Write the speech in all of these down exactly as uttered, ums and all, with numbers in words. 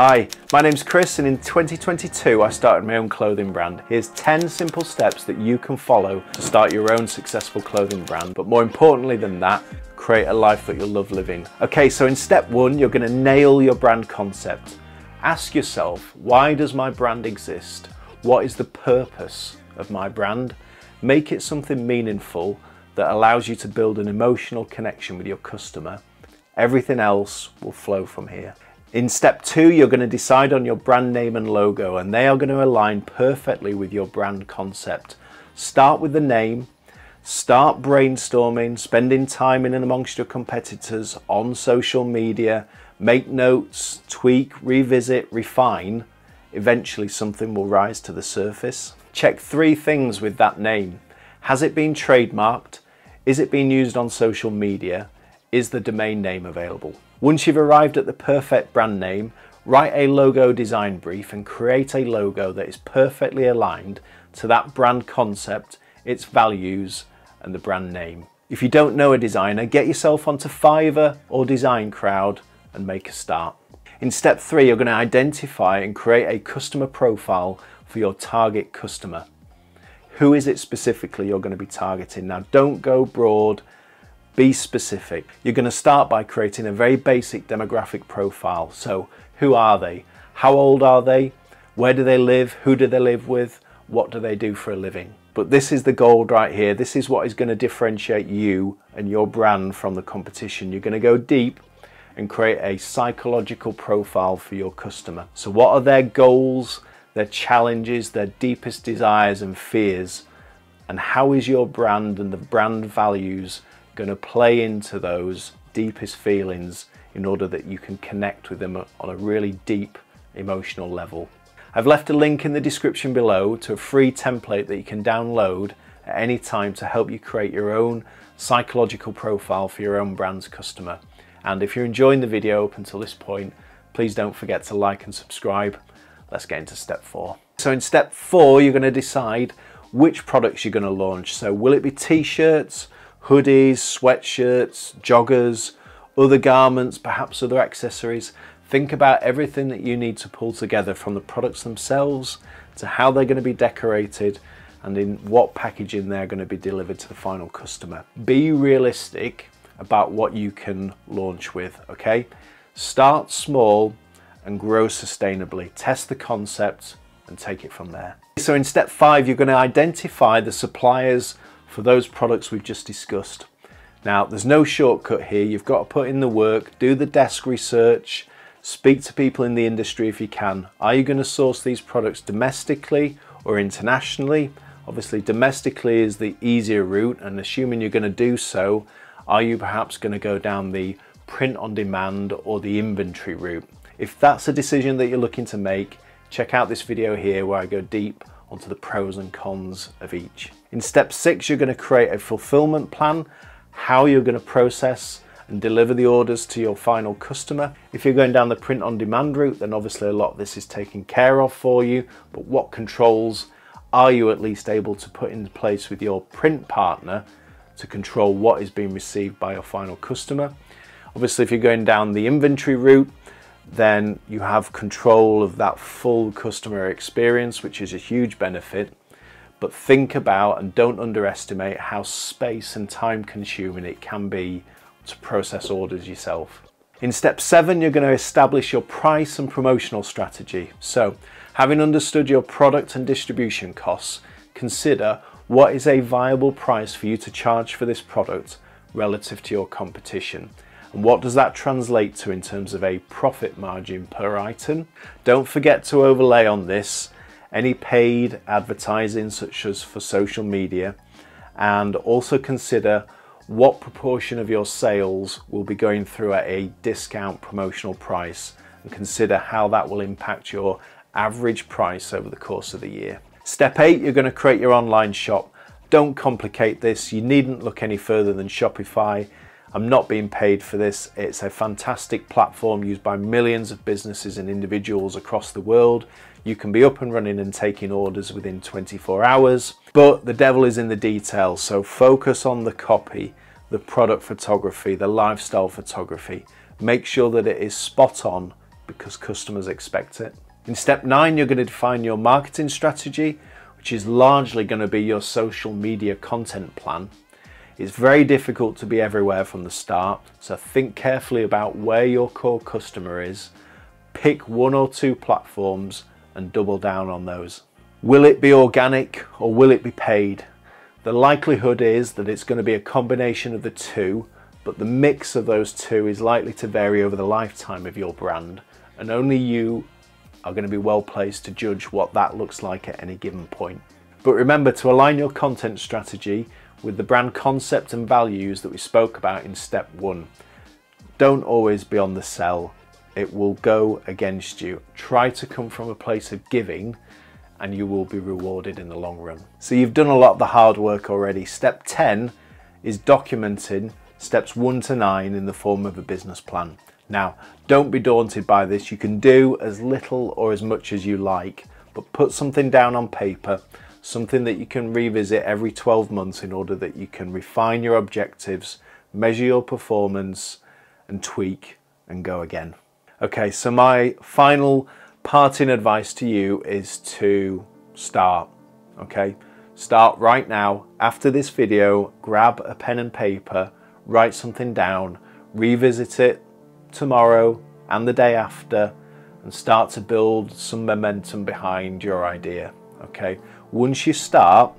Hi, my name's Chris, and in twenty twenty-two I started my own clothing brand. Here's ten simple steps that you can follow to start your own successful clothing brand, but more importantly than that, create a life that you'll love living. Okay, so in step one, you're gonna nail your brand concept. Ask yourself, why does my brand exist? What is the purpose of my brand? Make it something meaningful that allows you to build an emotional connection with your customer. Everything else will flow from here. In step two, you're going to decide on your brand name and logo, and they are going to align perfectly with your brand concept. Start with the name, start brainstorming, spending time in and amongst your competitors on social media, make notes, tweak, revisit, refine. Eventually something will rise to the surface. Check three things with that name. Has it been trademarked? Is it being used on social media? Is the domain name available? Once you've arrived at the perfect brand name, write a logo design brief and create a logo that is perfectly aligned to that brand concept, its values, and the brand name. If you don't know a designer, get yourself onto Fiverr or Design Crowd and make a start. In step three, you're going to identify and create a customer profile for your target customer. Who is it specifically you're going to be targeting? Now, don't go broad. Be specific. You're going to start by creating a very basic demographic profile. So who are they? How old are they? Where do they live? Who do they live with? What do they do for a living? But this is the gold right here. This is what is going to differentiate you and your brand from the competition. You're going to go deep and create a psychological profile for your customer. So what are their goals, their challenges, their deepest desires and fears? And how is your brand and the brand values going to play into those deepest feelings in order that you can connect with them on a really deep emotional level? I've left a link in the description below to a free template that you can download at any time to help you create your own psychological profile for your own brand's customer. And if you're enjoying the video up until this point, please don't forget to like and subscribe. Let's get into step four. So in step four, you're going to decide which products you're going to launch. So will it be t-shirts, hoodies, sweatshirts, joggers, other garments, perhaps other accessories? Think about everything that you need to pull together, from the products themselves to how they're going to be decorated and in what packaging they're going to be delivered to the final customer. Be realistic about what you can launch with, okay? Start small and grow sustainably. Test the concept and take it from there. So in step five, you're going to identify the suppliers for those products we've just discussed. Now, there's no shortcut here. You've got to put in the work, do the desk research, speak to people in the industry if you can. Are you going to source these products domestically or internationally? Obviously, domestically is the easier route, and assuming you're going to do so, are you perhaps going to go down the print on demand or the inventory route? If that's a decision that you're looking to make, check out this video here where I go deep onto the pros and cons of each. In step six, you're going to create a fulfillment plan, how you're going to process and deliver the orders to your final customer. If you're going down the print on demand route, then obviously a lot of this is taken care of for you, but what controls are you at least able to put in place with your print partner to control what is being received by your final customer? Obviously, if you're going down the inventory route, then you have control of that full customer experience, which is a huge benefit. But think about and don't underestimate how space and time consuming it can be to process orders yourself. In step seven, you're going to establish your price and promotional strategy. So having understood your product and distribution costs, consider what is a viable price for you to charge for this product relative to your competition. And what does that translate to in terms of a profit margin per item? Don't forget to overlay on this any paid advertising, such as for social media, and also consider what proportion of your sales will be going through at a discount promotional price, and consider how that will impact your average price over the course of the year. Step eight, you're going to create your online shop. Don't complicate this. You needn't look any further than Shopify. I'm not being paid for this. It's a fantastic platform used by millions of businesses and individuals across the world. You can be up and running and taking orders within twenty-four hours, but the devil is in the details. So focus on the copy, the product photography, the lifestyle photography. Make sure that it is spot on because customers expect it. In step nine, you're going to define your marketing strategy, which is largely going to be your social media content plan. It's very difficult to be everywhere from the start, so think carefully about where your core customer is, pick one or two platforms and double down on those. Will it be organic or will it be paid? The likelihood is that it's going to be a combination of the two, but the mix of those two is likely to vary over the lifetime of your brand, and only you are going to be well placed to judge what that looks like at any given point. But remember to align your content strategy with the brand concept and values that we spoke about in step one. Don't always be on the sell. It will go against you. Try to come from a place of giving and you will be rewarded in the long run. So you've done a lot of the hard work already. Step ten is documenting steps one to nine in the form of a business plan. Now, don't be daunted by this. You can do as little or as much as you like, but put something down on paper, something that you can revisit every twelve months in order that you can refine your objectives, measure your performance and tweak and go again. Okay, so my final parting advice to you is to start, okay? Start right now. After this video, grab a pen and paper, write something down, revisit it tomorrow and the day after and start to build some momentum behind your idea, okay? Once you start,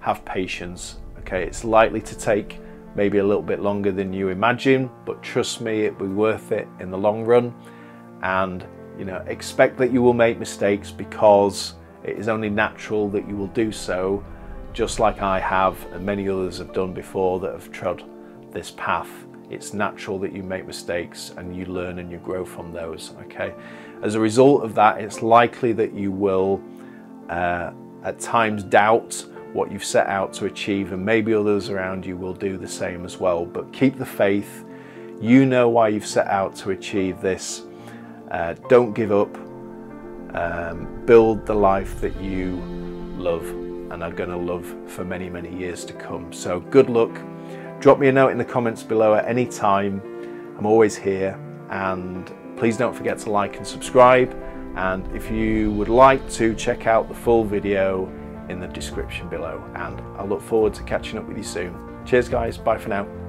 have patience, okay? It's likely to take maybe a little bit longer than you imagine, but trust me, it'll be worth it in the long run. And you know, expect that you will make mistakes because it is only natural that you will do so, just like I have and many others have done before that have trod this path. It's natural that you make mistakes and you learn and you grow from those, okay? As a result of that, it's likely that you will uh, at times doubt what you've set out to achieve, and maybe others around you will do the same as well, but keep the faith. You know why you've set out to achieve this. Uh, don't give up, um, build the life that you love and are going to love for many, many years to come. So good luck. Drop me a note in the comments below at any time. I'm always here, and please don't forget to like and subscribe. And if you would like to, check out the full video in the description below, and I look forward to catching up with you soon. Cheers guys, bye for now.